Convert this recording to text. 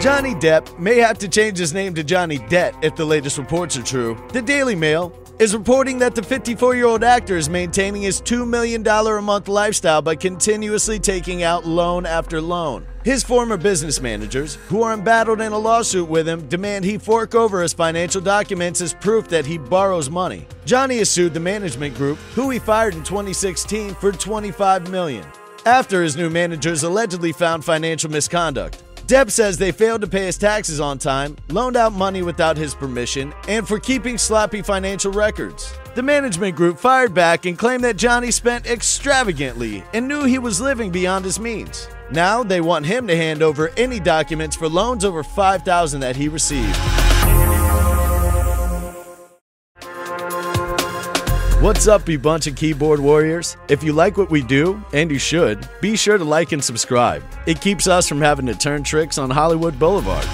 Johnny Depp may have to change his name to Johnny Det if the latest reports are true. The Daily Mail is reporting that the 54-year-old actor is maintaining his $2 million a month lifestyle by continuously taking out loan after loan. His former business managers, who are embattled in a lawsuit with him, demand he fork over his financial documents as proof that he borrows money. Johnny has sued the management group, who he fired in 2016, for $25 million, after his new managers allegedly found financial misconduct. Depp says they failed to pay his taxes on time, loaned out money without his permission, and for keeping sloppy financial records. The management group fired back and claimed that Johnny spent extravagantly and knew he was living beyond his means. Now they want him to hand over any documents for loans over $5,000 that he received. What's up, you bunch of keyboard warriors? If you like what we do, and you should, be sure to like and subscribe. It keeps us from having to turn tricks on Hollywood Boulevard.